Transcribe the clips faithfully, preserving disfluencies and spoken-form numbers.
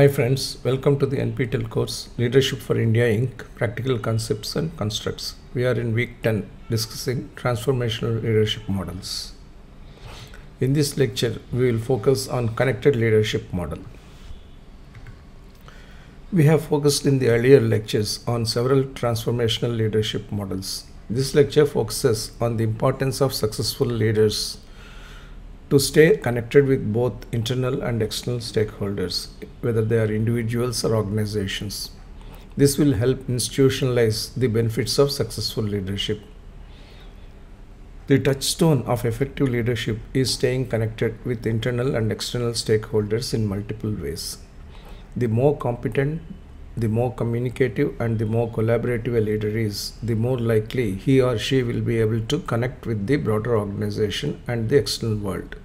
Hi friends, welcome to the N P T E L course Leadership for India Incorporated. Practical Concepts and Constructs. We are in week ten discussing transformational leadership models. In this lecture, we will focus on Connected Leadership Model. We have focused in the earlier lectures on several transformational leadership models. This lecture focuses on the importance of successful leaders to stay connected with both internal and external stakeholders, whether they are individuals or organizations. This will help institutionalize the benefits of successful leadership. The touchstone of effective leadership is staying connected with internal and external stakeholders in multiple ways. The more competent, the more communicative, and the more collaborative a leader is, the more likely he or she will be able to connect with the broader organization and the external world.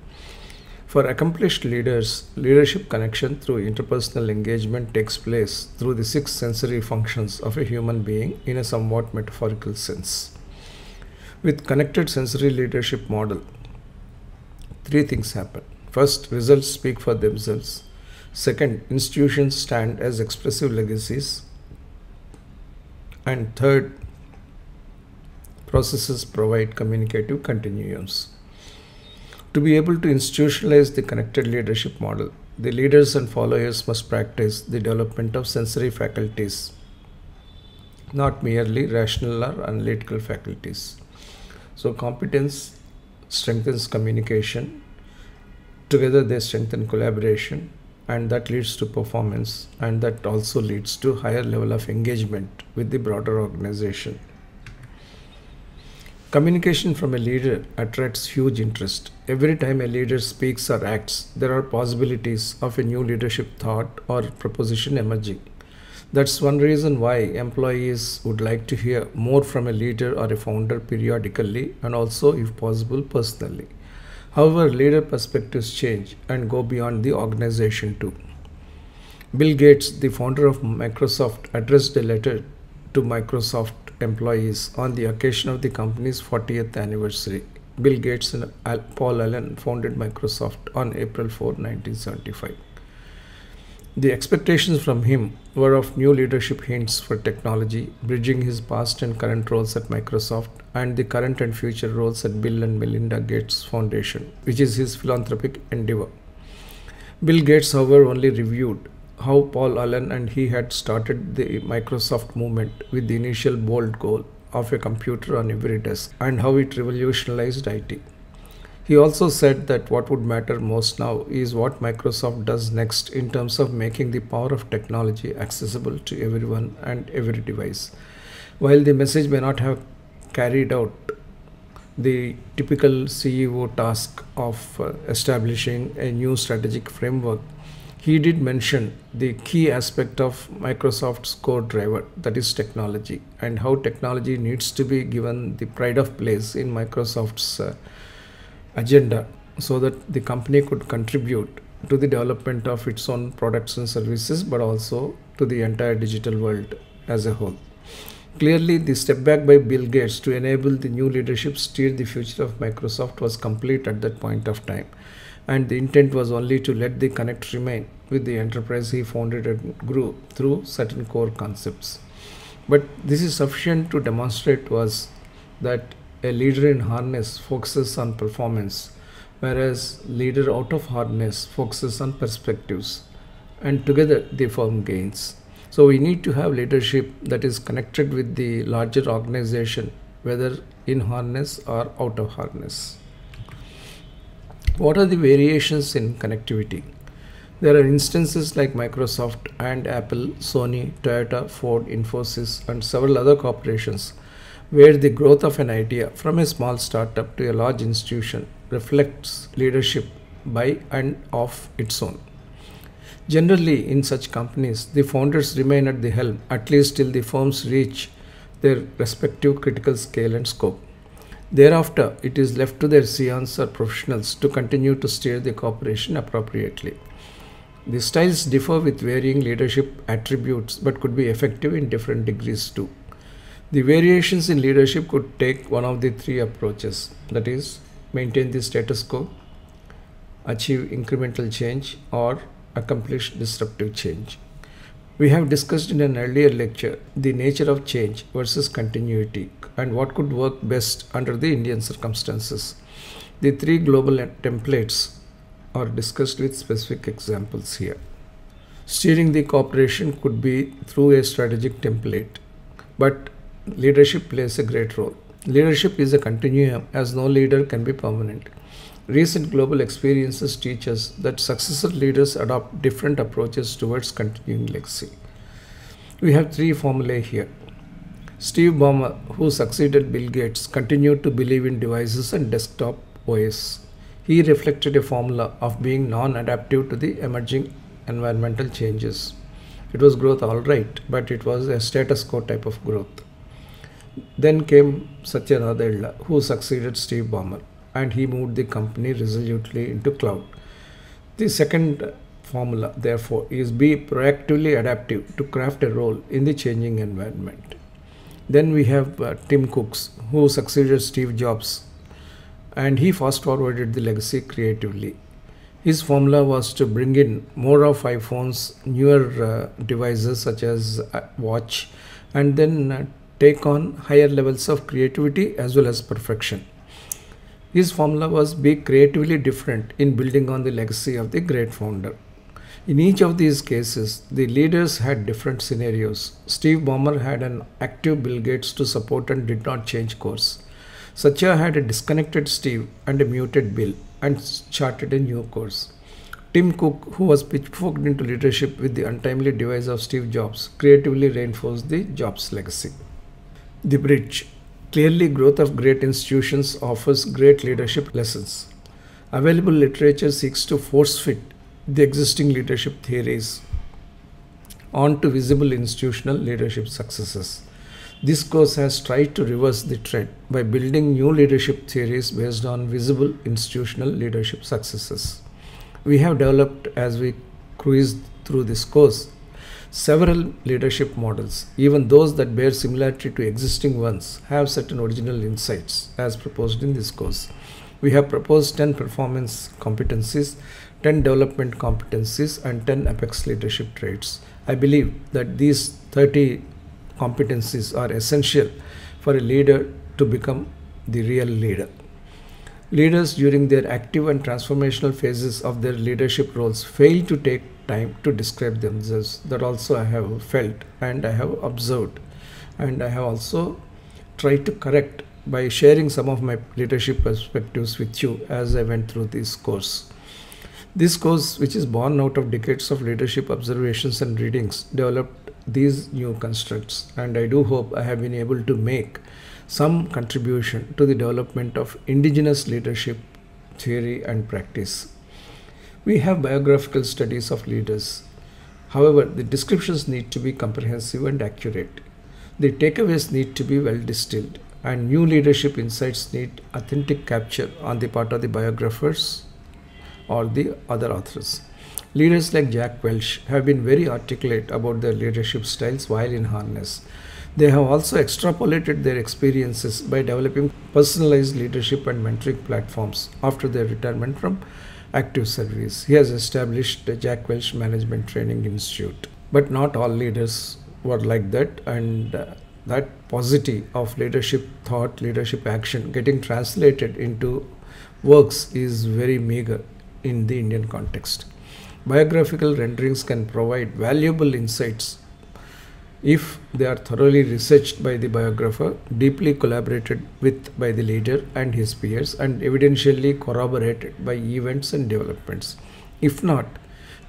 For accomplished leaders, leadership connection through interpersonal engagement takes place through the six sensory functions of a human being in a somewhat metaphorical sense. With connected sensory leadership model, three things happen. First, results speak for themselves. Second, institutions stand as expressive legacies. And third, processes provide communicative continuums. To be able to institutionalize the connected leadership model, the leaders and followers must practice the development of sensory faculties, not merely rational or analytical faculties. So competence strengthens communication. Together they strengthen collaboration. And that leads to performance, and that also leads to higher level of engagement with the broader organization. Communication from a leader attracts huge interest. Every time a leader speaks or acts, there are possibilities of a new leadership thought or proposition emerging. That's one reason why employees would like to hear more from a leader or a founder periodically, and also, if possible, personally. However, leader perspectives change and go beyond the organization too. Bill Gates, the founder of Microsoft, addressed a letter to Microsoft employees on the occasion of the company's fortieth anniversary. Bill Gates and Paul Allen founded Microsoft on April fourth nineteen seventy-five. The expectations from him were of new leadership hints for technology, bridging his past and current roles at Microsoft and the current and future roles at Bill and Melinda Gates Foundation, which is his philanthropic endeavor. Bill Gates, however, only reviewed how Paul Allen and he had started the Microsoft movement with the initial bold goal of a computer on every desk and how it revolutionized I T. He also said that what would matter most now is what Microsoft does next in terms of making the power of technology accessible to everyone and every device. While the message may not have carried out the typical C E O task of establishing a new strategic framework, he did mention the key aspect of Microsoft's core driver, that is technology, and how technology needs to be given the pride of place in Microsoft's uh, agenda so that the company could contribute to the development of its own products and services, but also to the entire digital world as a whole. Clearly, the step back by Bill Gates to enable the new leadership steer the future of Microsoft was complete at that point of time, and the intent was only to let the connect remain with the enterprise he founded and grew through certain core concepts. But this is sufficient to demonstrate was that a leader in harness focuses on performance, whereas leader out of harness focuses on perspectives, and together they form gains. So we need to have leadership that is connected with the larger organization, whether in harness or out of harness. What are the variations in connectivity? There are instances like Microsoft and Apple, Sony, Toyota, Ford, Infosys, and several other corporations, where the growth of an idea from a small startup to a large institution reflects leadership by and of its own. Generally, in such companies, the founders remain at the helm at least till the firms reach their respective critical scale and scope. Thereafter, it is left to their scions or professionals to continue to steer the corporation appropriately. The styles differ with varying leadership attributes but could be effective in different degrees too. The variations in leadership could take one of the three approaches, that is, maintain the status quo, achieve incremental change, or accomplish disruptive change. We have discussed in an earlier lecture the nature of change versus continuity and what could work best under the Indian circumstances. The three global templates are discussed with specific examples here. Steering the corporation could be through a strategic template, but leadership plays a great role. Leadership is a continuum, as no leader can be permanent. Recent global experiences teach us that successful leaders adopt different approaches towards continuing legacy. We have three formulae here. Steve Ballmer, who succeeded Bill Gates, continued to believe in devices and desktop O S. He reflected a formula of being non-adaptive to the emerging environmental changes. It was growth all right, but it was a status quo type of growth. Then came Satya Nadella, who succeeded Steve Ballmer, and he moved the company resolutely into cloud. The second formula, therefore, is be proactively adaptive to craft a role in the changing environment. Then we have uh, Tim Cook, who succeeded Steve Jobs, and he fast-forwarded the legacy creatively. His formula was to bring in more of iPhones, newer uh, devices such as uh, watch, and then uh, take on higher levels of creativity as well as perfection. His formula was be creatively different in building on the legacy of the great founder. In each of these cases, the leaders had different scenarios. Steve Ballmer had an active Bill Gates to support and did not change course. Satya had a disconnected Steve and a muted Bill and charted a new course. Tim Cook, who was pitchforked into leadership with the untimely demise of Steve Jobs, creatively reinforced the Jobs legacy. The bridge. Clearly, growth of great institutions offers great leadership lessons. Available literature seeks to force-fit the existing leadership theories onto visible institutional leadership successes. This course has tried to reverse the trend by building new leadership theories based on visible institutional leadership successes. We have developed, as we cruised through this course, several leadership models. Even those that bear similarity to existing ones have certain original insights as proposed in this course. We have proposed ten performance competencies, ten development competencies, and ten apex leadership traits. I believe that these thirty competencies are essential for a leader to become the real leader. Leaders during their active and transformational phases of their leadership roles fail to take time to describe themselves. That also I have felt and I have observed, and I have also tried to correct by sharing some of my leadership perspectives with you as I went through this course. This course, which is born out of decades of leadership observations and readings, developed these new constructs, and I do hope I have been able to make some contribution to the development of indigenous leadership theory and practice. We have biographical studies of leaders. However, the descriptions need to be comprehensive and accurate. The takeaways need to be well distilled, and new leadership insights need authentic capture on the part of the biographers or the other authors. Leaders like Jack Welch have been very articulate about their leadership styles while in harness. They have also extrapolated their experiences by developing personalized leadership and mentoring platforms after their retirement from active service. He has established the Jack Welch Management Training Institute. But not all leaders were like that, and uh, that paucity of leadership thought, leadership action getting translated into works is very meager in the Indian context. Biographical renderings can provide valuable insights if they are thoroughly researched by the biographer, deeply collaborated with by the leader and his peers, and evidentially corroborated by events and developments. If not,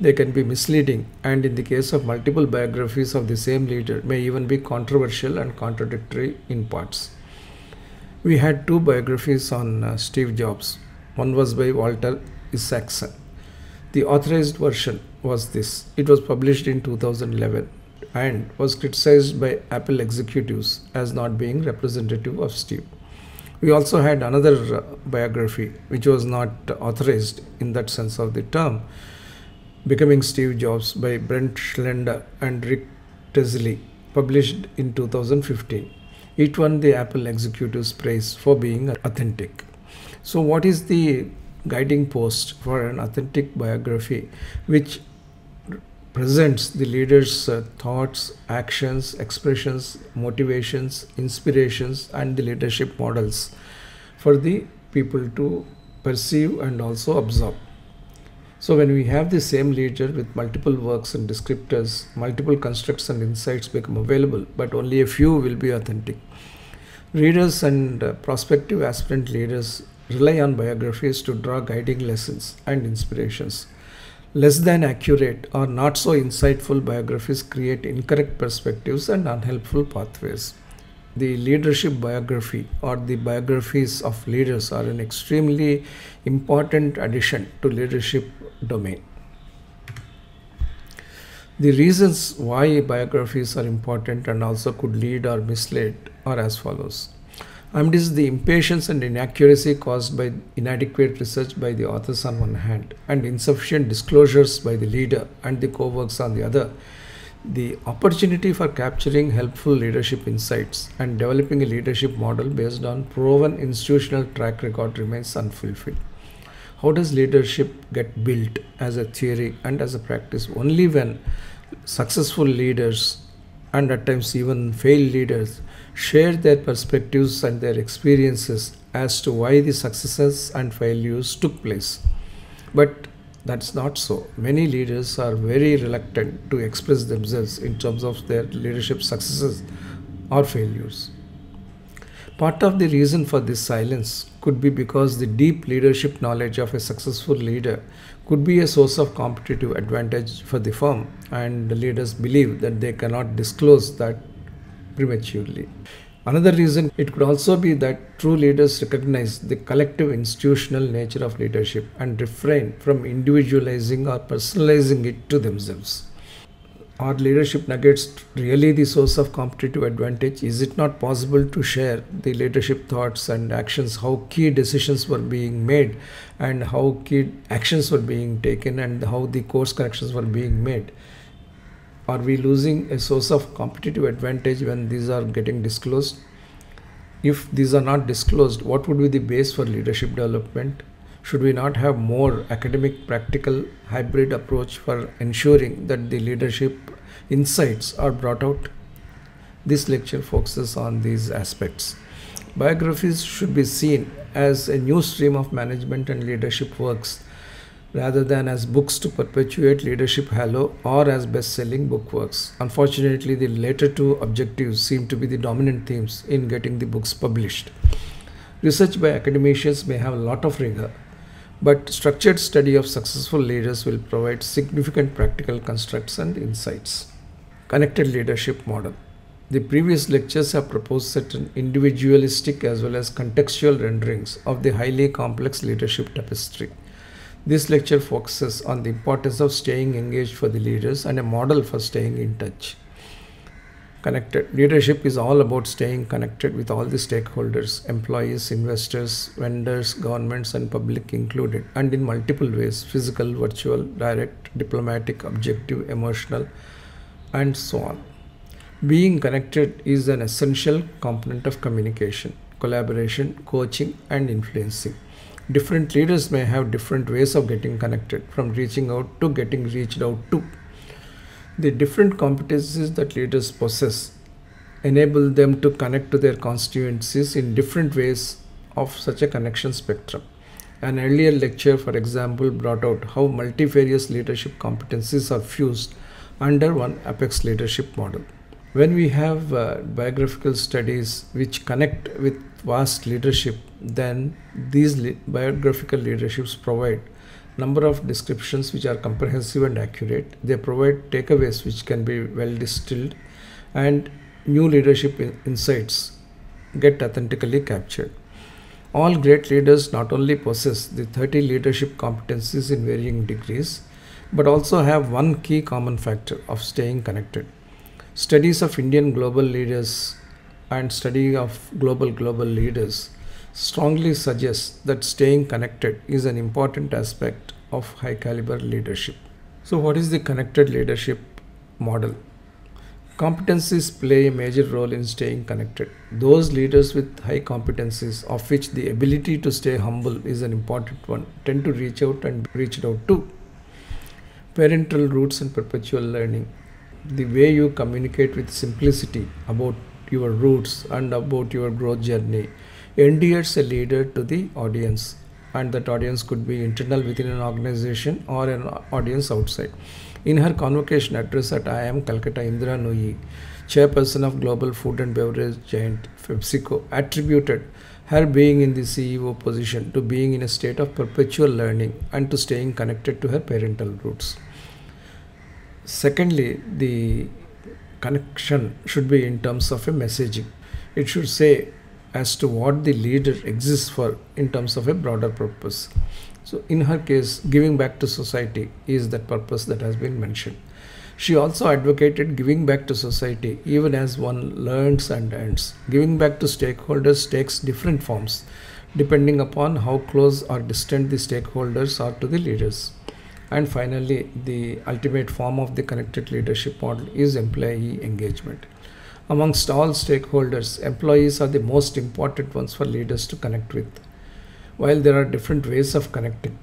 they can be misleading, and in the case of multiple biographies of the same leader, may even be controversial and contradictory in parts. We had two biographies on uh, Steve Jobs. One was by Walter Isaacson. The authorized version was this. It was published in two thousand eleven. And was criticized by Apple executives as not being representative of Steve. We also had another uh, biography which was not authorized in that sense of the term, Becoming Steve Jobs by Brent Schlender and Rick Tesley, published in two thousand fifteen. It won the Apple executives' praise for being authentic. So what is the guiding post for an authentic biography which presents the leader's uh, thoughts, actions, expressions, motivations, inspirations, and the leadership models for the people to perceive and also absorb. So when we have the same leader with multiple works and descriptors, multiple constructs and insights become available, but only a few will be authentic. Readers and uh, prospective aspirant leaders rely on biographies to draw guiding lessons and inspirations. Less than accurate or not so insightful biographies create incorrect perspectives and unhelpful pathways. The leadership biography or the biographies of leaders are an extremely important addition to leadership domain. The reasons why biographies are important and also could lead or mislead are as follows. And this is the impatience and inaccuracy caused by inadequate research by the authors on one hand and insufficient disclosures by the leader and the co-workers on the other. The opportunity for capturing helpful leadership insights and developing a leadership model based on proven institutional track record remains unfulfilled. How does leadership get built as a theory and as a practice? Only when successful leaders and at times even failed leaders share their perspectives and their experiences as to why the successes and failures took place. But that's not so. Many leaders are very reluctant to express themselves in terms of their leadership successes or failures. Part of the reason for this silence could be because the deep leadership knowledge of a successful leader could be a source of competitive advantage for the firm, and the leaders believe that they cannot disclose that prematurely. Another reason, it could also be that true leaders recognize the collective institutional nature of leadership and refrain from individualizing or personalizing it to themselves. Are leadership nuggets really the source of competitive advantage? Is it not possible to share the leadership thoughts and actions, how key decisions were being made and how key actions were being taken and how the course corrections were being made? Are we losing a source of competitive advantage when these are getting disclosed? If these are not disclosed, what would be the base for leadership development? Should we not have more academic, practical, hybrid approach for ensuring that the leadership insights are brought out? This lecture focuses on these aspects. Biographies should be seen as a new stream of management and leadership works rather than as books to perpetuate leadership halo or as best-selling book works. Unfortunately, the latter two objectives seem to be the dominant themes in getting the books published. Research by academicians may have a lot of rigor, but structured study of successful leaders will provide significant practical constructs and insights. Connected Leadership Model. The previous lectures have proposed certain individualistic as well as contextual renderings of the highly complex leadership tapestry. This lecture focuses on the importance of staying engaged for the leaders and a model for staying in touch. Connected. Leadership is all about staying connected with all the stakeholders, employees, investors, vendors, governments, and public included, and in multiple ways: physical, virtual, direct, diplomatic, objective, emotional, and so on. Being connected is an essential component of communication, collaboration, coaching, and influencing. Different leaders may have different ways of getting connected, from reaching out to getting reached out to. The different competencies that leaders possess enable them to connect to their constituencies in different ways of such a connection spectrum. An earlier lecture, for example, brought out how multifarious leadership competencies are fused under one apex leadership model. When we have uh, biographical studies which connect with vast leadership, then these le- biographical leaderships provide number of descriptions which are comprehensive and accurate. They provide takeaways which can be well distilled, and new leadership insights get authentically captured. All great leaders not only possess the thirty leadership competencies in varying degrees, but also have one key common factor of staying connected. Studies of Indian global leaders and study of global global leaders strongly suggests that staying connected is an important aspect of high caliber leadership. So what is the Connected Leadership Model? Competencies play a major role in staying connected. Those leaders with high competencies, of which the ability to stay humble is an important one, tend to reach out and reached out to. parental roots and perpetual learning. The way you communicate with simplicity about your roots and about your growth journey endears a leader to the audience, and that audience could be internal within an organization or an audience outside. In her convocation address at I I M Kolkata, Indra Nooyi, chairperson of global food and beverage giant PepsiCo, attributed her being in the C E O position to being in a state of perpetual learning and to staying connected to her parental roots. Secondly, the connection should be in terms of a messaging. It should say as to what the leader exists for in terms of a broader purpose. So in her case, giving back to society is that purpose that has been mentioned. She also advocated giving back to society even as one learns and earns. Giving back to stakeholders takes different forms depending upon how close or distant the stakeholders are to the leaders. And finally, the ultimate form of the Connected Leadership Model is employee engagement. Amongst all stakeholders, employees are the most important ones for leaders to connect with. While there are different ways of connecting,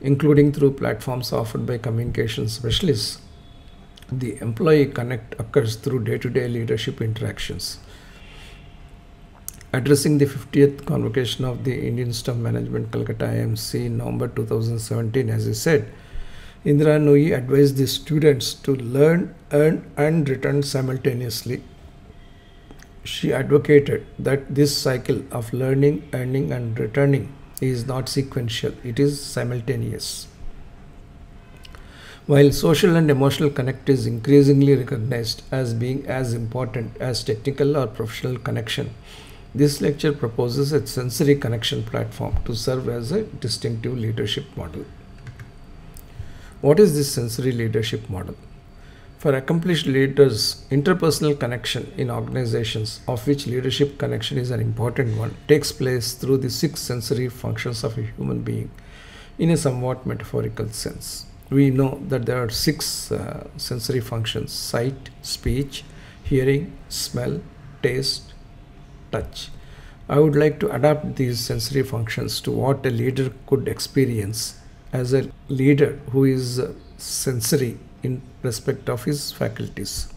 including through platforms offered by communication specialists, the employee connect occurs through day-to-day leadership interactions. Addressing the fiftieth convocation of the Indian Institute of Management Kolkata I M C in November two thousand seventeen, as I said, Indra Nooyi advised the students to learn, earn and return simultaneously. She advocated that this cycle of learning, earning and returning is not sequential, it is simultaneous. While social and emotional connect is increasingly recognized as being as important as technical or professional connection, this lecture proposes a sensory connection platform to serve as a distinctive leadership model. What is this sensory leadership model? For accomplished leaders, interpersonal connection in organizations, of which leadership connection is an important one, takes place through the six sensory functions of a human being in a somewhat metaphorical sense. We know that there are six uh, sensory functions: sight, speech, hearing, smell, taste, touch. I would like to adapt these sensory functions to what a leader could experience as a leader who is sensory in respect of his faculties.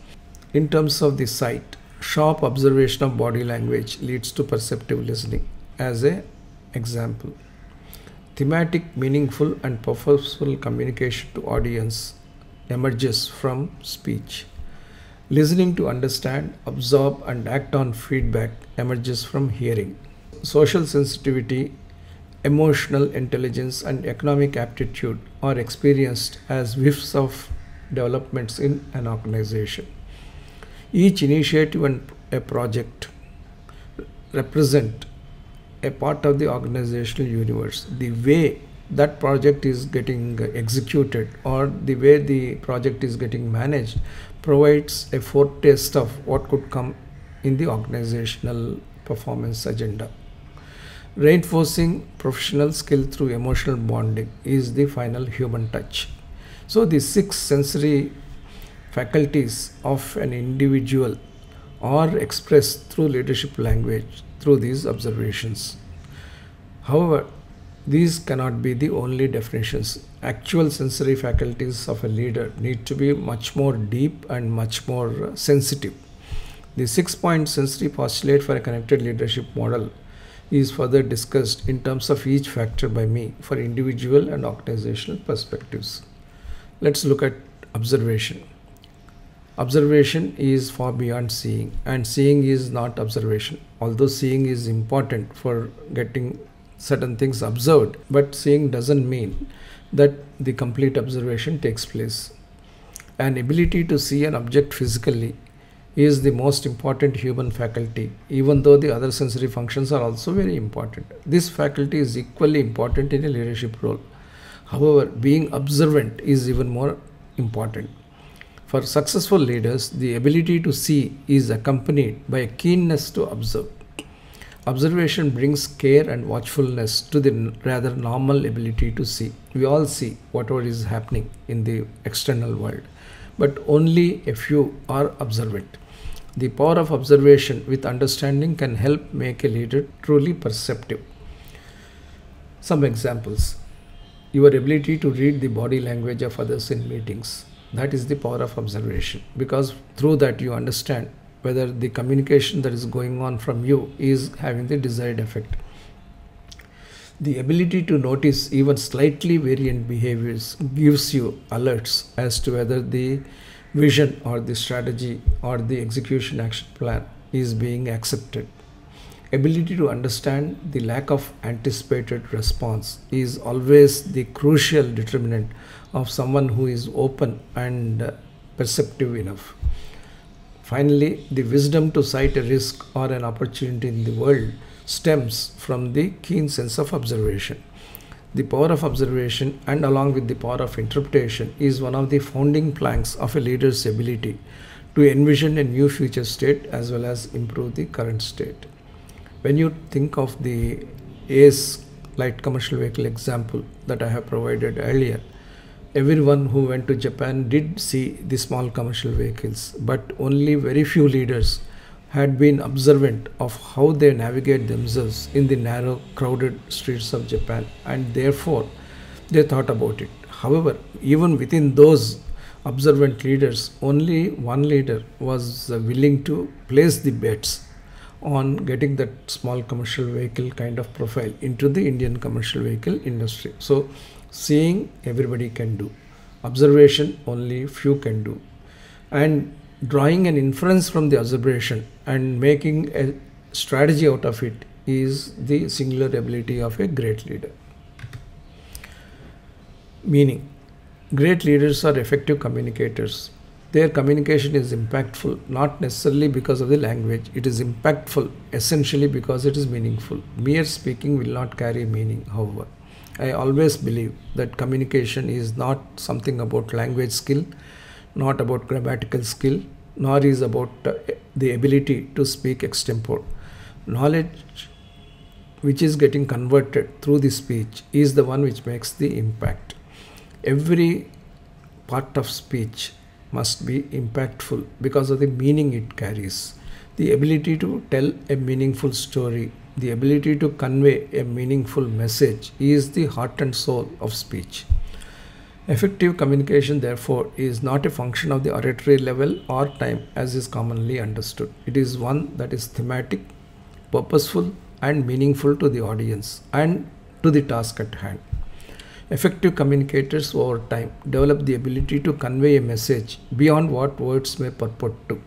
In terms of the sight, sharp observation of body language leads to perceptive listening as an example. Thematic, meaningful and purposeful communication to audience emerges from speech. Listening to understand, absorb and act on feedback emerges from hearing. Social sensitivity, emotional intelligence and economic aptitude are experienced as whiffs of developments in an organization. Each initiative and a project represent a part of the organizational universe. The way that project is getting executed or the way the project is getting managed provides a foretaste of what could come in the organizational performance agenda. Reinforcing professional skill through emotional bonding is the final human touch. So the six sensory faculties of an individual are expressed through leadership language, through these observations. However, these cannot be the only definitions. Actual sensory faculties of a leader need to be much more deep and much more sensitive. The six-point sensory postulate for a connected leadership model is further discussed in terms of each factor by me for individual and organizational perspectives. Let's look at observation. Observation is far beyond seeing, and seeing is not observation. Although seeing is important for getting certain things observed, but seeing doesn't mean that the complete observation takes place. An ability to see an object physically is the most important human faculty, even though the other sensory functions are also very important. This faculty is equally important in a leadership role. However, being observant is even more important. For successful leaders, the ability to see is accompanied by a keenness to observe. Observation brings care and watchfulness to the rather normal ability to see. We all see whatever is happening in the external world, but only a few are observant. The power of observation with understanding can help make a leader truly perceptive. Some examples. your ability to read the body language of others in meetings. That is the power of observation, because through that you understand whether the communication that is going on from you is having the desired effect. The ability to notice even slightly variant behaviors gives you alerts as to whether the vision or the strategy or the execution action plan is being accepted. Ability to understand the lack of anticipated response is always the crucial determinant of someone who is open and perceptive enough. Finally, the wisdom to sight a risk or an opportunity in the world stems from the keen sense of observation. The power of observation, and along with the power of interpretation, is one of the founding planks of a leader's ability to envision a new future state as well as improve the current state. When you think of the ACE light commercial vehicle example that I have provided earlier, everyone who went to Japan did see the small commercial vehicles, but only very few leaders had been observant of how they navigate themselves in the narrow, crowded streets of Japan, and therefore they thought about it. However, even within those observant leaders, only one leader was willing to place the bets on getting that small commercial vehicle kind of profile into the Indian commercial vehicle industry. So, seeing everybody can do, observation only few can do, and drawing an inference from the observation and making a strategy out of it is the singular ability of a great leader. Meaning, great leaders are effective communicators. Their communication is impactful, not necessarily because of the language. It is impactful essentially because it is meaningful. Mere speaking will not carry meaning, however. I always believe that communication is not something about language skill, not about grammatical skill, nor is about uh, the ability to speak extempore. Knowledge which is getting converted through the speech is the one which makes the impact. Every part of speech must be impactful because of the meaning it carries. The ability to tell a meaningful story, the ability to convey a meaningful message is the heart and soul of speech. Effective communication, therefore, is not a function of the oratory level or time as is commonly understood. It is one that is thematic, purposeful, and meaningful to the audience and to the task at hand. Effective communicators over time develop the ability to convey a message beyond what words may purport to.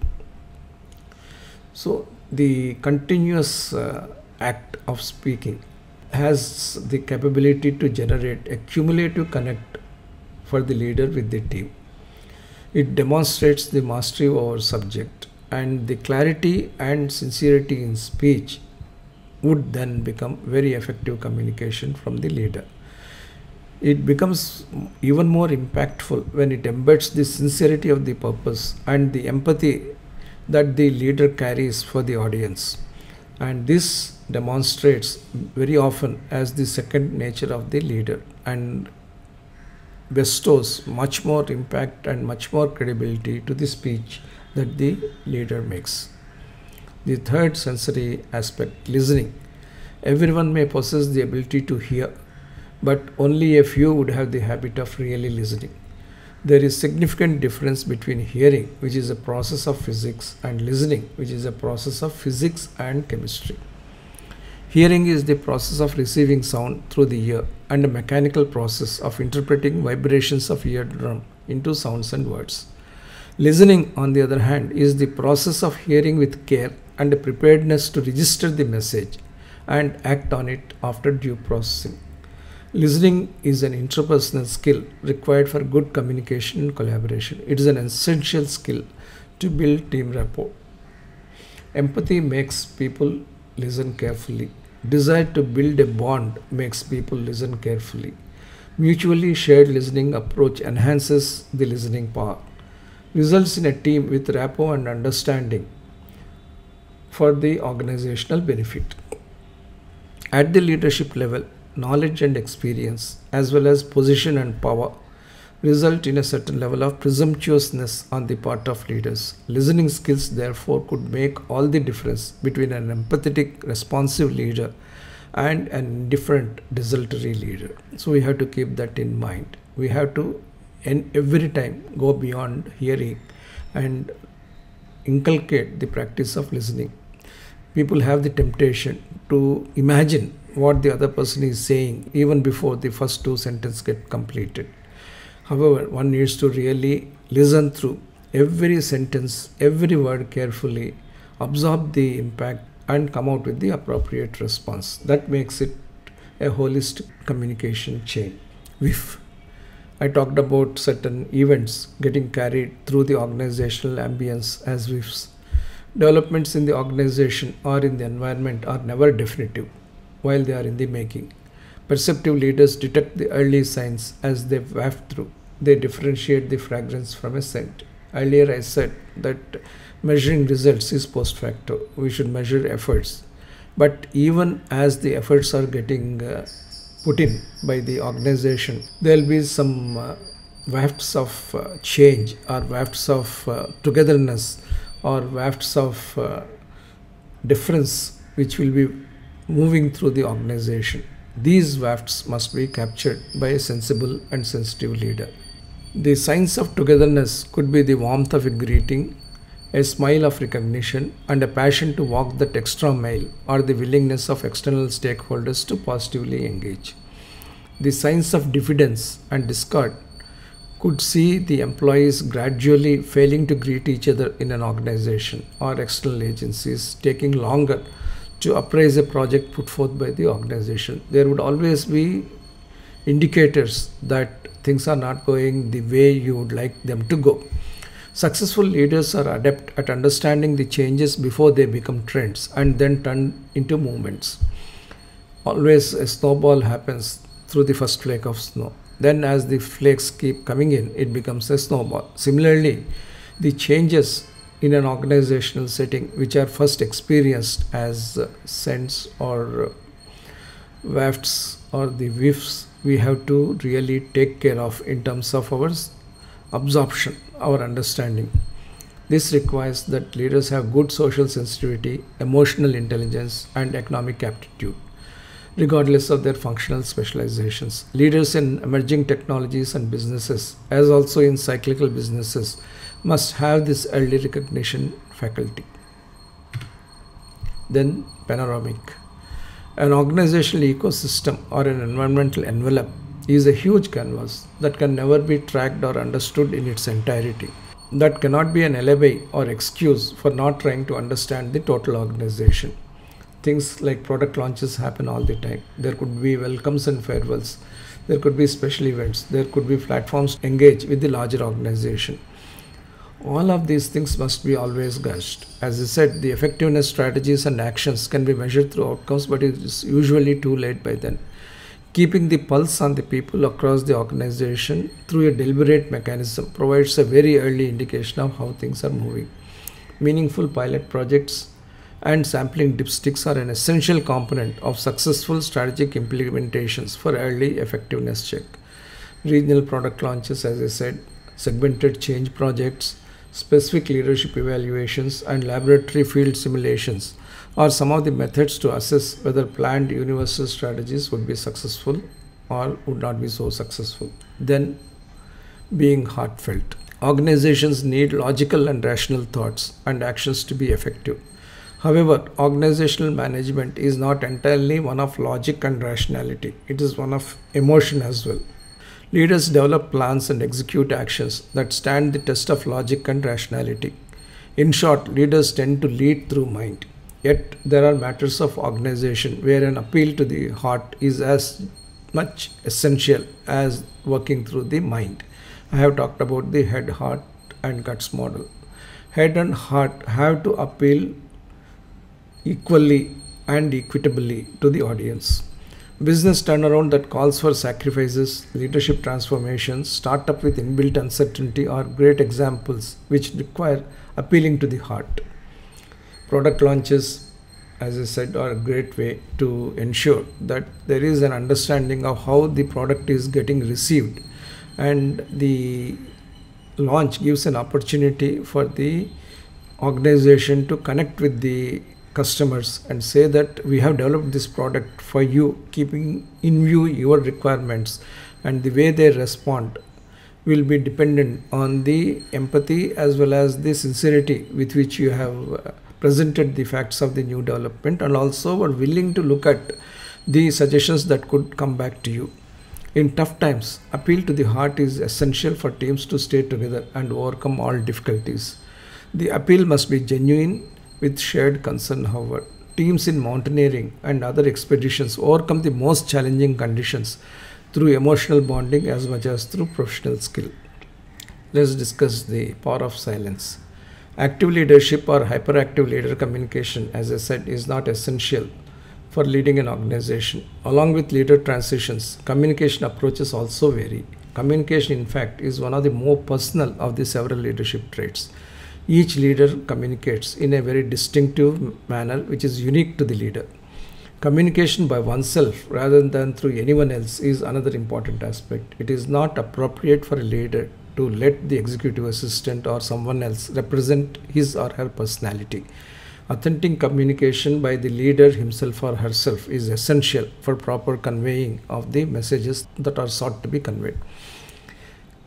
So, the continuous uh, act of speaking has the capability to generate a cumulative connect for the leader with the team. It demonstrates the mastery over subject, and the clarity and sincerity in speech would then become very effective communication from the leader. It becomes even more impactful when it embeds the sincerity of the purpose and the empathy that the leader carries for the audience. And this demonstrates very often as the second nature of the leader and bestows much more impact and much more credibility to the speech that the leader makes. The third sensory aspect, listening. Everyone may possess the ability to hear, but only a few would have the habit of really listening. There is significant difference between hearing, which is a process of physics, and listening, which is a process of physics and chemistry. Hearing is the process of receiving sound through the ear and a mechanical process of interpreting vibrations of eardrum into sounds and words. Listening, on the other hand, is the process of hearing with care and a preparedness to register the message and act on it after due processing. Listening is an interpersonal skill required for good communication and collaboration. It is an essential skill to build team rapport. Empathy makes people listen carefully. Desire to build a bond makes people listen carefully. Mutually shared listening approach enhances the listening power. Results in a team with rapport and understanding for the organizational benefit. At the leadership level, knowledge and experience, as well as position and power, result in a certain level of presumptuousness on the part of leaders. Listening skills, therefore, could make all the difference between an empathetic, responsive leader and a different desultory leader. So we have to keep that in mind. We have to, and every time, go beyond hearing and inculcate the practice of listening. People have the temptation to imagine what the other person is saying even before the first two sentences get completed. However, one needs to really listen through every sentence, every word carefully, absorb the impact and come out with the appropriate response. That makes it a holistic communication chain. W I F. I talked about certain events getting carried through the organizational ambience as W I Fs. Developments in the organization or in the environment are never definitive while they are in the making. Perceptive leaders detect the early signs as they waft through. They differentiate the fragrance from a scent. Earlier I said that measuring results is post facto. We should measure efforts. But even as the efforts are getting uh, put in by the organization, there will be some uh, wafts of uh, change or wafts of uh, togetherness or wafts of uh, difference which will be moving through the organization. These wafts must be captured by a sensible and sensitive leader. The signs of togetherness could be the warmth of a greeting, a smile of recognition, and a passion to walk that extra mile, or the willingness of external stakeholders to positively engage. The signs of diffidence and discord could see the employees gradually failing to greet each other in an organization, or external agencies taking longer to appraise a project put forth by the organization. There would always be indicators that things are not going the way you would like them to go. Successful leaders are adept at understanding the changes before they become trends and then turn into movements. Always a snowball happens through the first flake of snow. Then as the flakes keep coming in, it becomes a snowball. Similarly, the changes in an organizational setting which are first experienced as uh, scents or uh, wafts or the whiffs, we have to really take care of in terms of our absorption, our understanding. This requires that leaders have good social sensitivity, emotional intelligence, and economic aptitude, regardless of their functional specializations. Leaders in emerging technologies and businesses, as also in cyclical businesses, must have this early recognition faculty. Then, panoramic. An organizational ecosystem or an environmental envelope is a huge canvas that can never be tracked or understood in its entirety. That cannot be an alibi or excuse for not trying to understand the total organization. Things like product launches happen all the time. There could be welcomes and farewells. There could be special events. There could be platforms to engage with the larger organization. All of these things must be always gauged. As I said, the effectiveness strategies and actions can be measured through outcomes, but it is usually too late by then. Keeping the pulse on the people across the organization through a deliberate mechanism provides a very early indication of how things are moving. Meaningful pilot projects and sampling dipsticks are an essential component of successful strategic implementations for early effectiveness check. Regional product launches, as I said, segmented change projects, specific leadership evaluations, and laboratory field simulations are some of the methods to assess whether planned universal strategies would be successful or would not be so successful. Then, being heartfelt. Organizations need logical and rational thoughts and actions to be effective. However, organizational management is not entirely one of logic and rationality. It is one of emotion as well. Leaders develop plans and execute actions that stand the test of logic and rationality. In short, leaders tend to lead through mind. Yet, there are matters of organization where an appeal to the heart is as much essential as working through the mind. I have talked about the head, heart, and guts model. Head and heart have to appeal equally and equitably to the audience. Business turnaround that calls for sacrifices, leadership transformations, startup with inbuilt uncertainty are great examples which require appealing to the heart. Product launches, as I said, are a great way to ensure that there is an understanding of how the product is getting received, and the launch gives an opportunity for the organization to connect with the customers and say that we have developed this product for you, keeping in view your requirements, and the way they respond will be dependent on the empathy as well as the sincerity with which you have presented the facts of the new development, and also were willing to look at the suggestions that could come back to you. In tough times, appeal to the heart is essential for teams to stay together and overcome all difficulties. The appeal must be genuine with shared concern, however. Teams in mountaineering and other expeditions overcome the most challenging conditions through emotional bonding as much as through professional skill. Let's discuss the power of silence. Active leadership or hyperactive leader communication, as I said, is not essential for leading an organization. Along with leader transitions, communication approaches also vary. Communication, in fact, is one of the more personal of the several leadership traits. Each leader communicates in a very distinctive manner which is unique to the leader. Communication by oneself rather than through anyone else is another important aspect. It is not appropriate for a leader to let the executive assistant or someone else represent his or her personality. Authentic communication by the leader himself or herself is essential for proper conveying of the messages that are sought to be conveyed.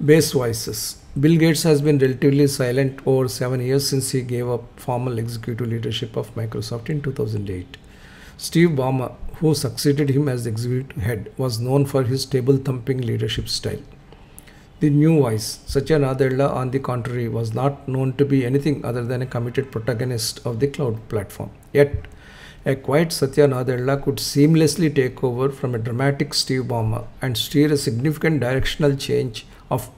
Bass voices. Bill Gates has been relatively silent over seven years since he gave up formal executive leadership of Microsoft in two thousand eight. Steve Ballmer, who succeeded him as the executive head, was known for his table-thumping leadership style. The new voice, Satya Nadella, on the contrary, was not known to be anything other than a committed protagonist of the cloud platform. Yet, a quiet Satya Nadella could seamlessly take over from a dramatic Steve Ballmer and steer a significant directional change of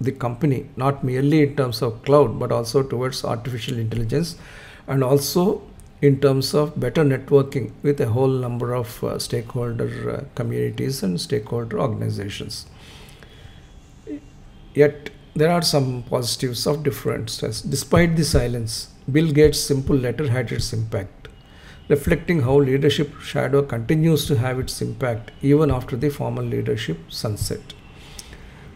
the company, not merely in terms of cloud but also towards artificial intelligence, and also in terms of better networking with a whole number of uh, stakeholder uh, communities and stakeholder organizations. Yet there are some positives of different stress. Despite the silence, Bill Gates' simple letter had its impact, reflecting how leadership shadow continues to have its impact even after the formal leadership sunset.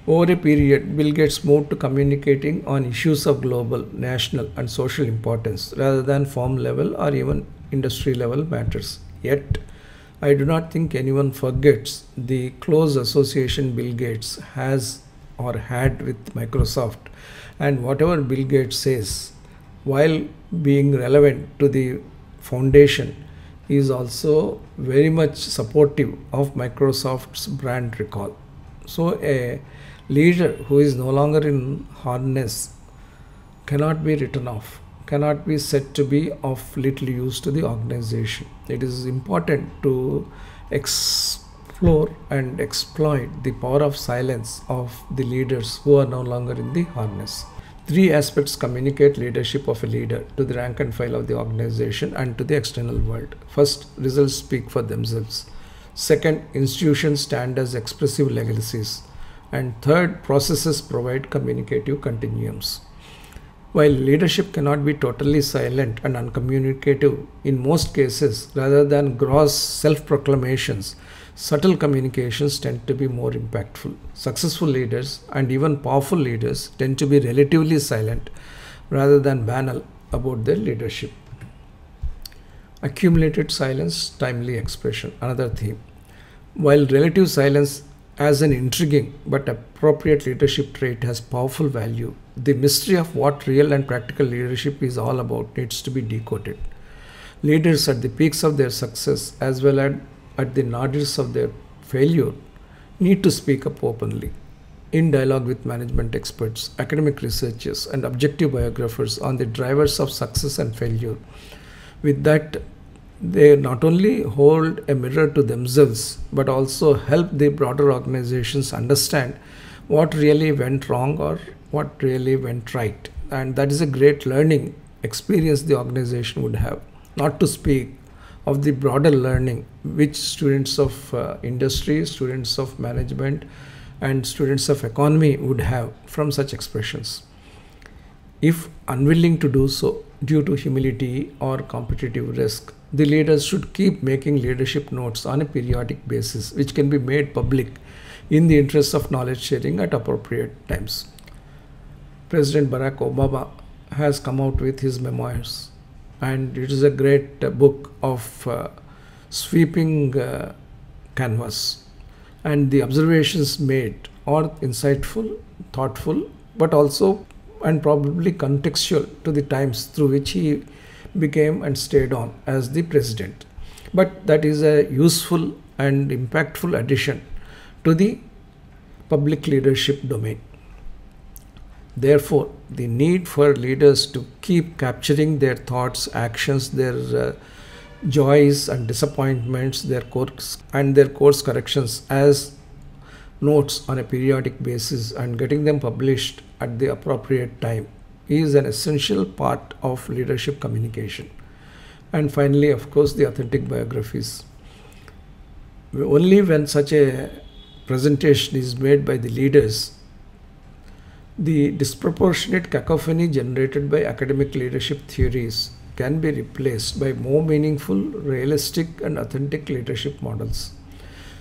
Over a period, Bill Gates moved to communicating on issues of global, national, and social importance rather than firm-level or even industry-level matters. Yet, I do not think anyone forgets the close association Bill Gates has or had with Microsoft, and whatever Bill Gates says, while being relevant to the foundation, is also very much supportive of Microsoft's brand recall. So, a leader who is no longer in harness cannot be written off, cannot be said to be of little use to the organization. It is important to explore and exploit the power of silence of the leaders who are no longer in the harness. Three aspects communicate leadership of a leader to the rank and file of the organization and to the external world. First, results speak for themselves. Second, institutions stand as expressive legacies. And third, processes provide communicative continuums. While leadership cannot be totally silent and uncommunicative, in most cases, rather than gross self-proclamations, subtle communications tend to be more impactful. Successful leaders and even powerful leaders tend to be relatively silent rather than banal about their leadership. Accumulated silence, timely expression, another theme. While relative silence as an intriguing but appropriate leadership trait has powerful value, the mystery of what real and practical leadership is all about needs to be decoded. Leaders at the peaks of their success as well as at the nadir of their failure need to speak up openly, in dialogue with management experts, academic researchers, and objective biographers on the drivers of success and failure. With that, they not only hold a mirror to themselves, but also help the broader organizations understand what really went wrong or what really went right. And that is a great learning experience the organization would have, not to speak of the broader learning which students of uh, industry, students of management, and students of economy would have from such expressions. If unwilling to do so due to humility or competitive risk, the leaders should keep making leadership notes on a periodic basis, which can be made public in the interest of knowledge sharing at appropriate times. President Barack Obama has come out with his memoirs and it is a great uh, book of uh, sweeping uh, canvas, and the observations made are insightful, thoughtful, but also and probably contextual to the times through which he became and stayed on as the president. But that is a useful and impactful addition to the public leadership domain. Therefore, the need for leaders to keep capturing their thoughts, actions, their uh, joys and disappointments, their course and their course corrections as notes on a periodic basis and getting them published at the appropriate time is an essential part of leadership communication. And finally, of course, the authentic biographies. Only when such a presentation is made by the leaders, the disproportionate cacophony generated by academic leadership theories can be replaced by more meaningful, realistic and authentic leadership models.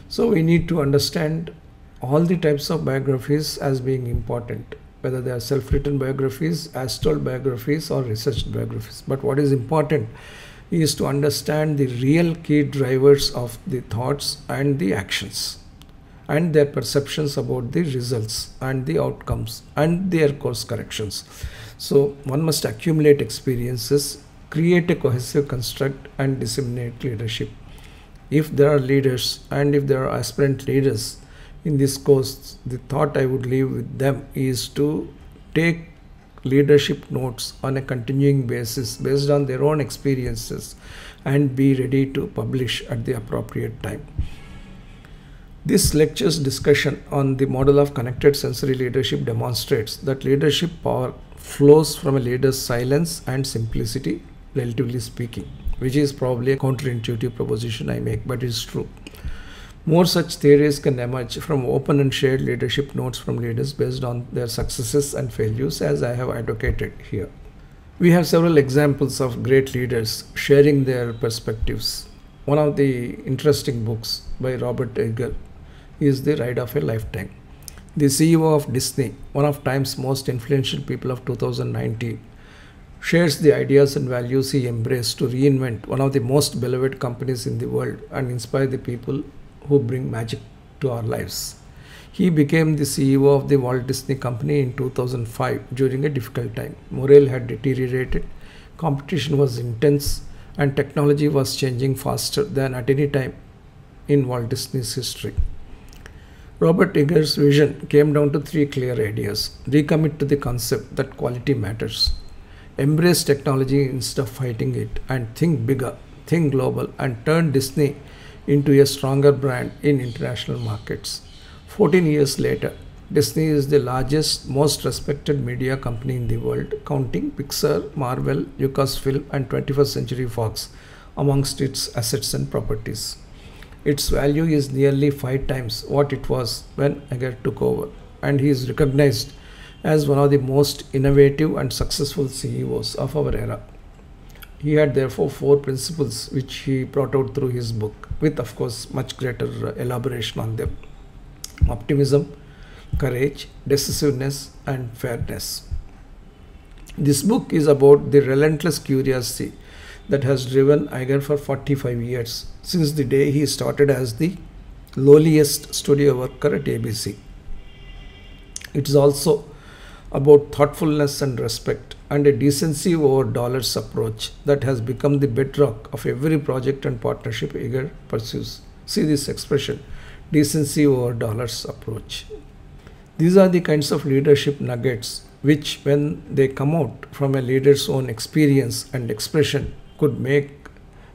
So we need to understand all the types of biographies as being important, whether they are self-written biographies, as-told biographies or researched biographies. But what is important is to understand the real key drivers of the thoughts and the actions and their perceptions about the results and the outcomes and their course corrections. So one must accumulate experiences, create a cohesive construct and disseminate leadership. If there are leaders and if there are aspirant leaders in this course, the thought I would leave with them is to take leadership notes on a continuing basis based on their own experiences and be ready to publish at the appropriate time. This lecture's discussion on the model of connected sensory leadership demonstrates that leadership power flows from a leader's silence and simplicity, relatively speaking, which is probably a counterintuitive proposition I make, but it's true. More such theories can emerge from open and shared leadership notes from leaders based on their successes and failures, as I have advocated here. We have several examples of great leaders sharing their perspectives. One of the interesting books by Robert Edgar is The Ride of a Lifetime. The C E O of Disney, one of Time's most influential people of two thousand nineteen, shares the ideas and values he embraced to reinvent one of the most beloved companies in the world and inspire the people who bring magic to our lives. He became the C E O of the Walt Disney Company in two thousand five during a difficult time. Morale had deteriorated, competition was intense, and technology was changing faster than at any time in Walt Disney's history. Robert Iger's vision came down to three clear ideas. Recommit to the concept that quality matters. Embrace technology instead of fighting it, and think bigger, think global, and turn Disney into a stronger brand in international markets. fourteen years later, Disney is the largest, most respected media company in the world, counting Pixar, Marvel, Lucasfilm and twenty-first Century Fox amongst its assets and properties. Its value is nearly five times what it was when Iger took over, and he is recognized as one of the most innovative and successful C E Os of our era. He had therefore four principles which he brought out through his book, with of course much greater elaboration on them: optimism, courage, decisiveness and fairness. This book is about the relentless curiosity that has driven Iger for forty-five years, since the day he started as the lowliest studio worker at A B C. It is also about thoughtfulness and respect and a decency over dollars approach that has become the bedrock of every project and partnership Iger pursues. See this expression, decency over dollars approach. These are the kinds of leadership nuggets which, when they come out from a leader's own experience and expression, could make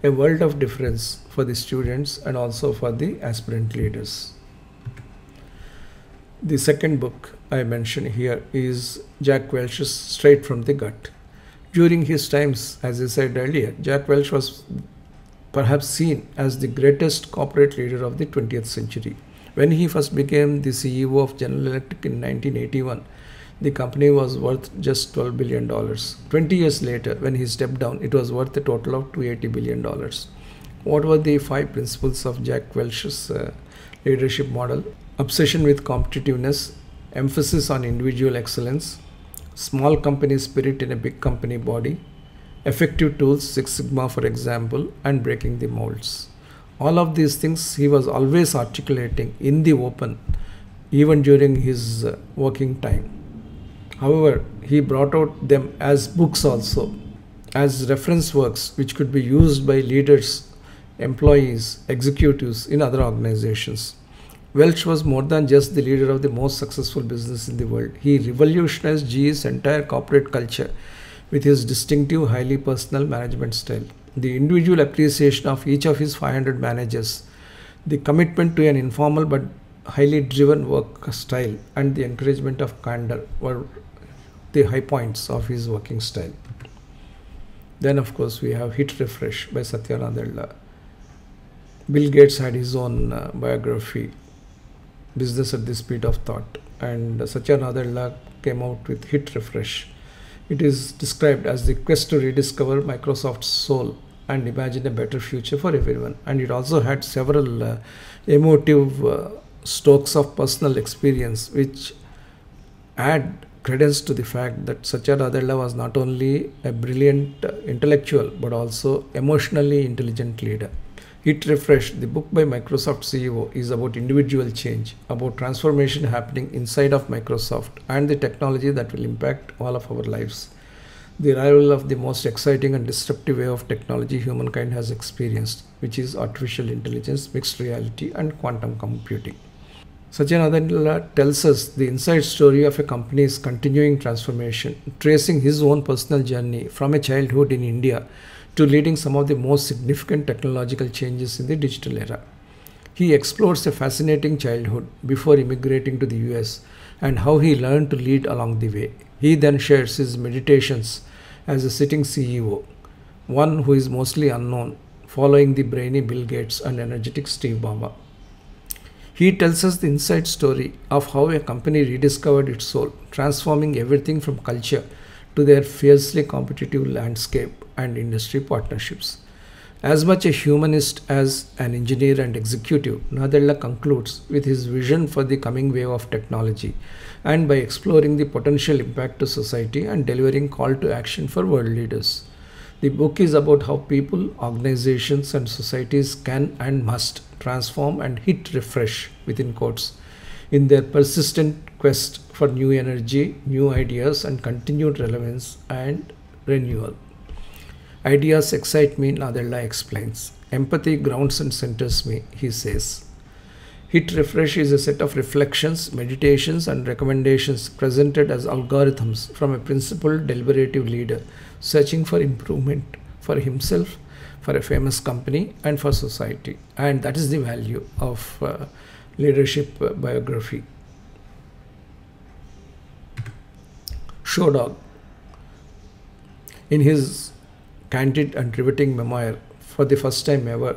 a world of difference for the students and also for the aspirant leaders. The second book I mention here is Jack Welch's Straight from the Gut. During his times, as I said earlier, Jack Welch was perhaps seen as the greatest corporate leader of the twentieth century. When he first became the C E O of General Electric in nineteen eighty-one, the company was worth just twelve billion dollars. twenty years later, when he stepped down, it was worth a total of two hundred eighty billion dollars. What were the five principles of Jack Welch's uh, leadership model? Obsession with competitiveness, emphasis on individual excellence, small company spirit in a big company body, effective tools, Six Sigma for example, and breaking the molds. All of these things he was always articulating in the open, even during his uh, working time. However, he brought out them as books also, as reference works which could be used by leaders, employees, executives in other organizations. Welch was more than just the leader of the most successful business in the world. He revolutionized G E's entire corporate culture with his distinctive, highly personal management style, the individual appreciation of each of his five hundred managers, the commitment to an informal but highly driven work style, and the encouragement of candor were the high points of his working style. Then, of course, we have Hit Refresh by Satya Nadella. Bill Gates had his own uh, biography, Business at the Speed of Thought, and Satya Nadella came out with Hit Refresh. It is described as the quest to rediscover Microsoft's soul and imagine a better future for everyone. And it also had several uh, emotive uh, strokes of personal experience, which add credence to the fact that Satya Nadella was not only a brilliant uh, intellectual, but also emotionally intelligent leader. Hit Refresh, the book by Microsoft C E O, is about individual change, about transformation happening inside of Microsoft and the technology that will impact all of our lives. The arrival of the most exciting and disruptive way of technology humankind has experienced, which is artificial intelligence, mixed reality, and quantum computing. Satya Nadella tells us the inside story of a company's continuing transformation, tracing his own personal journey from a childhood in India to leading some of the most significant technological changes in the digital era. He explores a fascinating childhood before immigrating to the U S and how he learned to lead along the way. He then shares his meditations as a sitting C E O, one who is mostly unknown, following the brainy Bill Gates and energetic Steve Ballmer. He tells us the inside story of how a company rediscovered its soul, transforming everything from culture to their fiercely competitive landscape and industry partnerships. As much a humanist as an engineer and executive, Nadella concludes with his vision for the coming wave of technology and by exploring the potential impact to society and delivering call to action for world leaders. The book is about how people, organizations, and societies can and must transform and hit refresh, within quotes, in their persistent quest for new energy, new ideas, and continued relevance and renewal. Ideas excite me, Nadella explains. Empathy grounds and centers me, he says. Hit Refresh is a set of reflections, meditations, and recommendations presented as algorithms from a principled, deliberative leader searching for improvement for himself, for a famous company, and for society. And that is the value of uh, leadership uh, biography. Shoe Dog, in his candid and riveting memoir, for the first time ever,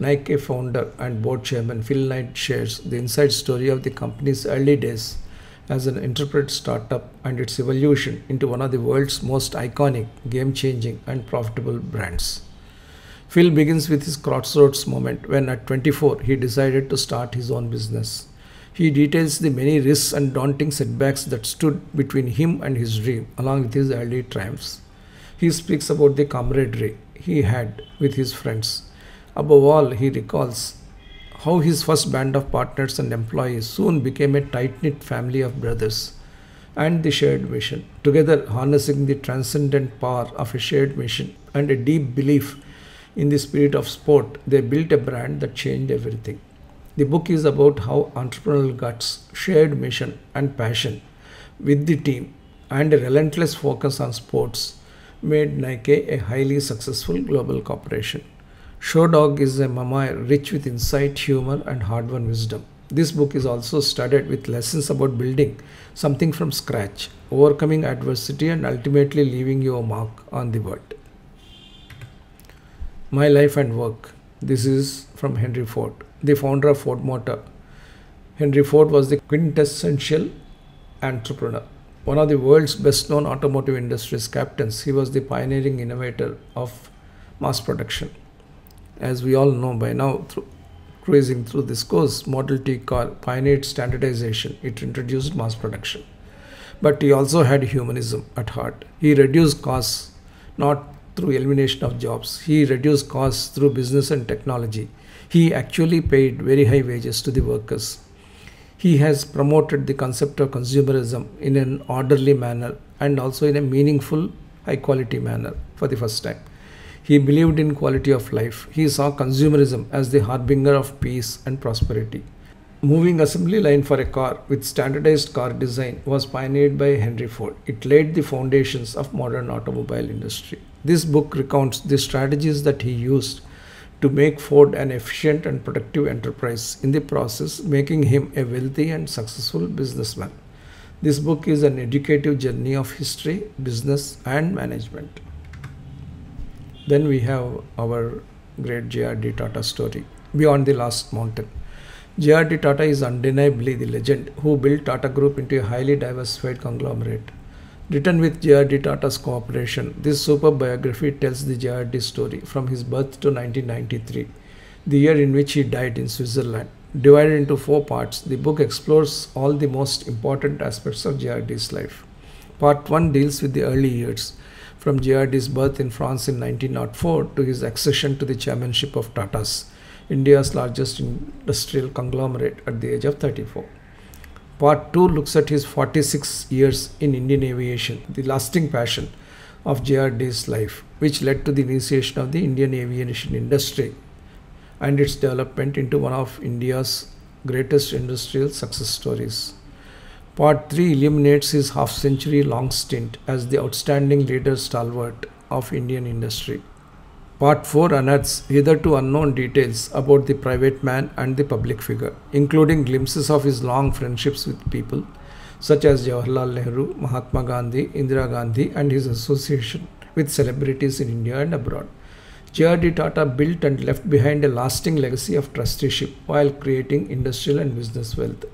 Nike founder and board chairman Phil Knight shares the inside story of the company's early days as an enterprise startup and its evolution into one of the world's most iconic, game-changing, and profitable brands. Phil begins with his crossroads moment when at twenty-four he decided to start his own business. He details the many risks and daunting setbacks that stood between him and his dream, along with his early triumphs. He speaks about the camaraderie he had with his friends. Above all, he recalls how his first band of partners and employees soon became a tight-knit family of brothers, and the shared vision, together harnessing the transcendent power of a shared mission and a deep belief in the spirit of sport, they built a brand that changed everything. The book is about how entrepreneurial guts, shared mission, and passion with the team, and a relentless focus on sports made Nike a highly successful global corporation. Shoe Dog is a memoir rich with insight, humor, and hard-won wisdom. This book is also studded with lessons about building something from scratch, overcoming adversity, and ultimately leaving your mark on the world. My Life and Work. This is from Henry Ford, the founder of Ford Motor. Henry Ford was the quintessential entrepreneur. One of the world's best-known automotive industry's captains, he was the pioneering innovator of mass production. As we all know by now, through, cruising through this course, Model T car pioneered standardization. It introduced mass production. But he also had humanism at heart. He reduced costs, not through elimination of jobs. He reduced costs through business and technology. He actually paid very high wages to the workers. He has promoted the concept of consumerism in an orderly manner and also in a meaningful, high-quality manner for the first time. He believed in quality of life. He saw consumerism as the harbinger of peace and prosperity. Moving assembly line for a car with standardized car design was pioneered by Henry Ford. It laid the foundations of modern automobile industry. This book recounts the strategies that he used to make Ford an efficient and productive enterprise, in the process making him a wealthy and successful businessman. This book is an educative journey of history, business and management. Then we have our great J R D Tata story, Beyond the Last Mountain. J R D Tata is undeniably the legend who built Tata Group into a highly diversified conglomerate. Written with J R D Tata's cooperation, this superb biography tells the J R D story from his birth to nineteen ninety-three, the year in which he died in Switzerland. Divided into four parts, the book explores all the most important aspects of J R D's life. Part one deals with the early years, from J R D's birth in France in nineteen oh four to his accession to the chairmanship of Tata's, India's largest industrial conglomerate, at the age of thirty-four. Part two looks at his forty-six years in Indian aviation, the lasting passion of J R D's life, which led to the initiation of the Indian aviation industry and its development into one of India's greatest industrial success stories. Part three illuminates his half-century long stint as the outstanding leader stalwart of Indian industry. Part four unearths hitherto unknown details about the private man and the public figure, including glimpses of his long friendships with people such as Jawaharlal Nehru, Mahatma Gandhi, Indira Gandhi, and his association with celebrities in India and abroad. J R D Tata built and left behind a lasting legacy of trusteeship while creating industrial and business wealth.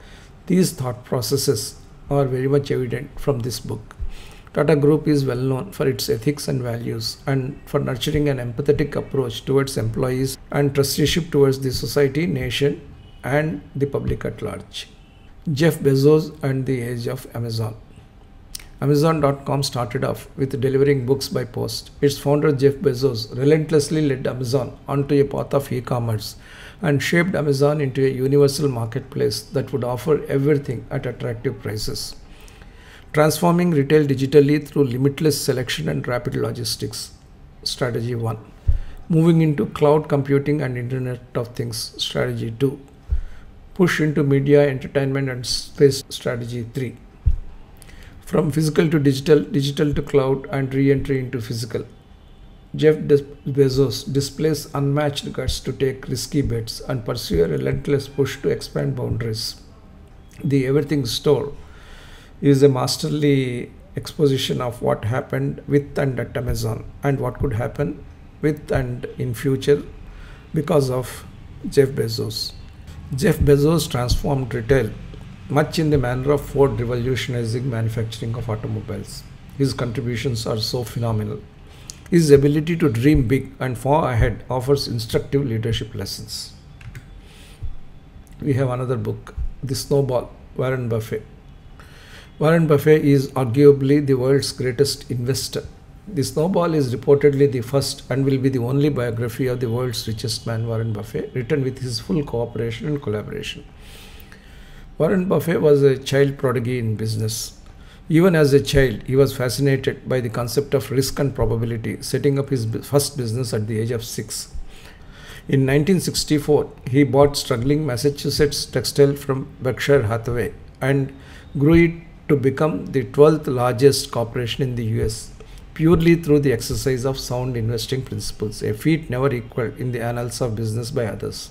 These thought processes are very much evident from this book. Tata Group is well known for its ethics and values and for nurturing an empathetic approach towards employees and trusteeship towards the society, nation and the public at large. Jeff Bezos and the age of Amazon. Amazon dot com started off with delivering books by post. Its founder Jeff Bezos relentlessly led Amazon onto a path of e-commerce and shaped Amazon into a universal marketplace that would offer everything at attractive prices. Transforming retail digitally through limitless selection and rapid logistics, strategy one. Moving into cloud computing and Internet of Things, strategy two. Push into media, entertainment and space, strategy three. From physical to digital, digital to cloud and re-entry into physical. Jeff Bezos displays unmatched guts to take risky bets and pursue a relentless push to expand boundaries. The Everything Store is a masterly exposition of what happened with and at Amazon and what could happen with and in future because of Jeff Bezos. Jeff Bezos transformed retail much in the manner of Ford revolutionizing manufacturing of automobiles. His contributions are so phenomenal. His ability to dream big and far ahead offers instructive leadership lessons. We have another book, The Snowball, Warren Buffett. Warren Buffett is arguably the world's greatest investor. The Snowball is reportedly the first and will be the only biography of the world's richest man, Warren Buffett, written with his full cooperation and collaboration. Warren Buffett was a child prodigy in business. Even as a child, he was fascinated by the concept of risk and probability, setting up his first business at the age of six. In nineteen sixty-four, he bought struggling Massachusetts Textile from Berkshire Hathaway and grew it to become the twelfth largest corporation in the U S purely through the exercise of sound investing principles, a feat never equaled in the annals of business by others.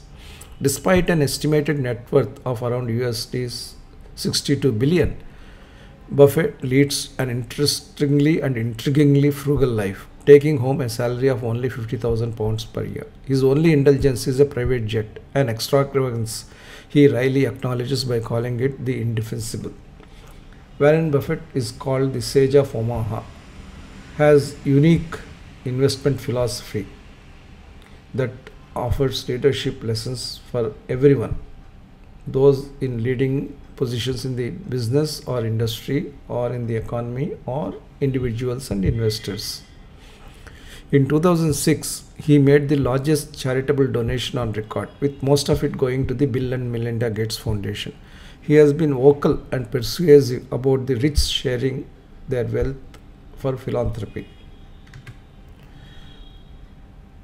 Despite an estimated net worth of around U S D sixty-two billion, Buffett leads an interestingly and intriguingly frugal life, taking home a salary of only fifty thousand pounds per year. His only indulgence is a private jet, an extravagance he wryly acknowledges by calling it the indefensible. Warren Buffett is called the Sage of Omaha, has unique investment philosophy that offers leadership lessons for everyone, those in leading positions in the business or industry or in the economy or individuals and investors. In two thousand six, he made the largest charitable donation on record, with most of it going to the Bill and Melinda Gates Foundation. He has been vocal and persuasive about the rich sharing their wealth for philanthropy.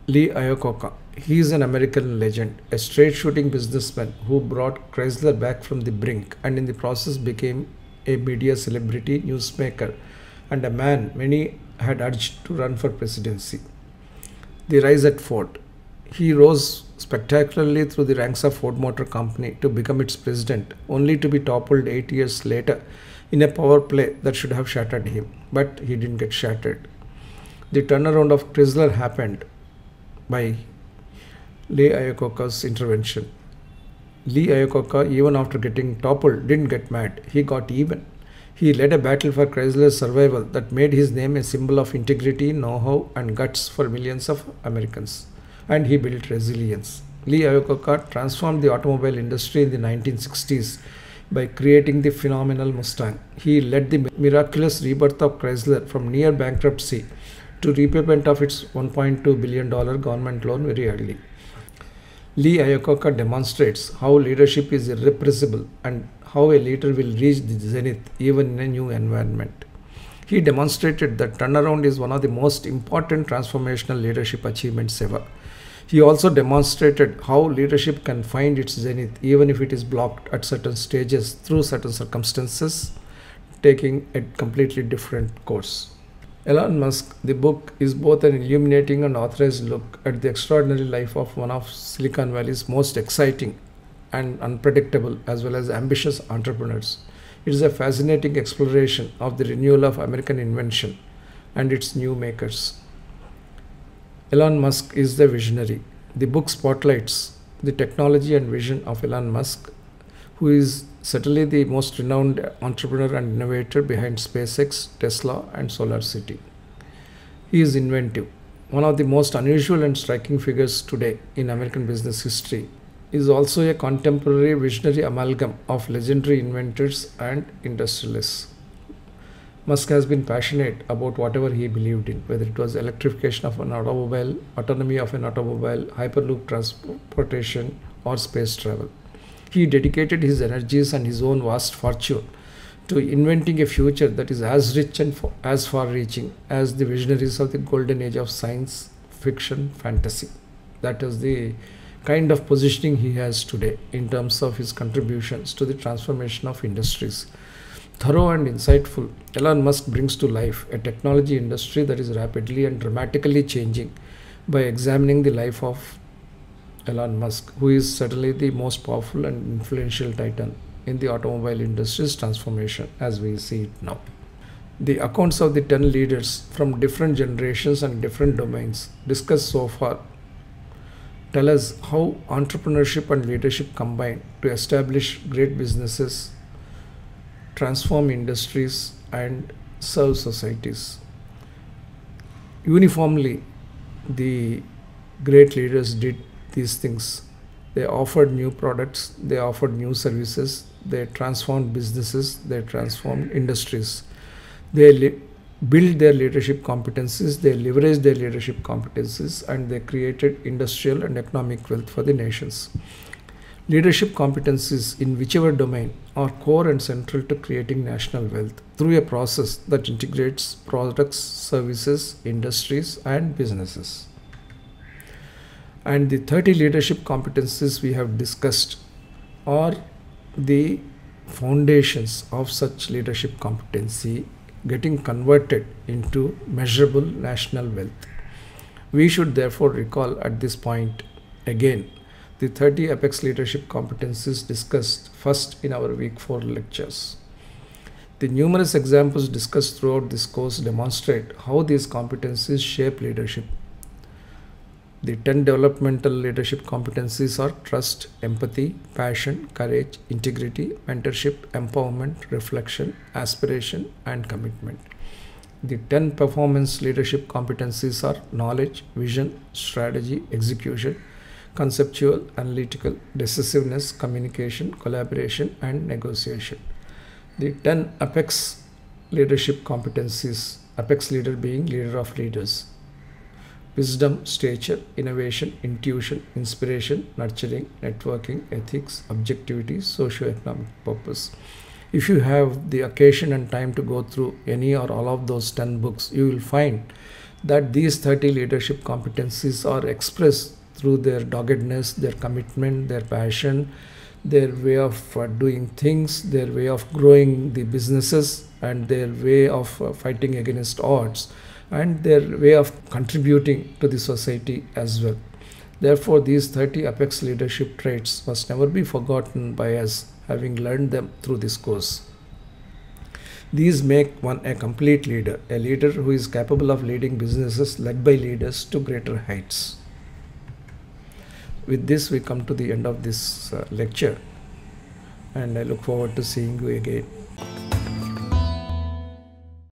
Lee Iacocca. He is an American legend, a straight-shooting businessman who brought Chrysler back from the brink and in the process became a media celebrity, newsmaker, and a man many had urged to run for presidency. The rise at Ford. He rose spectacularly through the ranks of Ford Motor Company to become its president, only to be toppled eight years later in a power play that should have shattered him, but he didn't get shattered. The turnaround of Chrysler happened by Lee Iacocca's intervention. Lee Iacocca, even after getting toppled, didn't get mad. He got even. He led a battle for Chrysler's survival that made his name a symbol of integrity, know-how, and guts for millions of Americans. And he built resilience. Lee Iacocca transformed the automobile industry in the nineteen sixties by creating the phenomenal Mustang. He led the miraculous rebirth of Chrysler from near bankruptcy to repayment of its one point two billion dollars government loan very early. Lee Iacocca demonstrates how leadership is irrepressible and how a leader will reach the zenith even in a new environment. He demonstrated that turnaround is one of the most important transformational leadership achievements ever. He also demonstrated how leadership can find its zenith even if it is blocked at certain stages through certain circumstances, taking a completely different course. Elon Musk. The book is both an illuminating and authorized look at the extraordinary life of one of Silicon Valley's most exciting and unpredictable as well as ambitious entrepreneurs. It is a fascinating exploration of the renewal of American invention and its new makers. Elon Musk is the visionary. The book spotlights the technology and vision of Elon Musk, who is certainly the most renowned entrepreneur and innovator behind SpaceX, Tesla, and SolarCity. He is inventive. One of the most unusual and striking figures today in American business history. Is also a contemporary visionary amalgam of legendary inventors and industrialists. Musk has been passionate about whatever he believed in, whether it was electrification of an automobile, autonomy of an automobile, hyperloop transportation, or space travel. He dedicated his energies and his own vast fortune to inventing a future that is as rich and as far-reaching as the visionaries of the golden age of science fiction fantasy. That is the kind of positioning he has today in terms of his contributions to the transformation of industries. Thorough and insightful, Elon Musk brings to life a technology industry that is rapidly and dramatically changing by examining the life of Elon Musk, who is certainly the most powerful and influential titan in the automobile industry's transformation as we see it now. The accounts of the ten leaders from different generations and different domains discussed so far tell us how entrepreneurship and leadership combine to establish great businesses, transform industries, and serve societies. Uniformly, the great leaders did these things. They offered new products, they offered new services, they transformed businesses, they transformed industries. They build their leadership competencies, they leverage their leadership competencies, and they created industrial and economic wealth for the nations. Leadership competencies in whichever domain are core and central to creating national wealth through a process that integrates products, services, industries, and businesses. And the thirty leadership competencies we have discussed are the foundations of such leadership competency getting converted into measurable national wealth. We should therefore recall at this point again the thirty apex leadership competencies discussed first in our week four lectures. The numerous examples discussed throughout this course demonstrate how these competencies shape leadership. The ten developmental leadership competencies are trust, empathy, passion, courage, integrity, mentorship, empowerment, reflection, aspiration, and commitment. The ten performance leadership competencies are knowledge, vision, strategy, execution, conceptual, analytical, decisiveness, communication, collaboration, and negotiation. The ten apex leadership competencies, apex leader being leader of leaders, wisdom, stature, innovation, intuition, inspiration, nurturing, networking, ethics, objectivity, socio-economic purpose. If you have the occasion and time to go through any or all of those ten books, you will find that these thirty leadership competencies are expressed through their doggedness, their commitment, their passion, their way of uh, doing things, their way of growing the businesses, and their way of uh, fighting against odds, and their way of contributing to the society as well. Therefore, these thirty apex leadership traits must never be forgotten by us, having learned them through this course. These make one a complete leader, a leader who is capable of leading businesses led by leaders to greater heights. With this, we come to the end of this uh, lecture, and I look forward to seeing you again.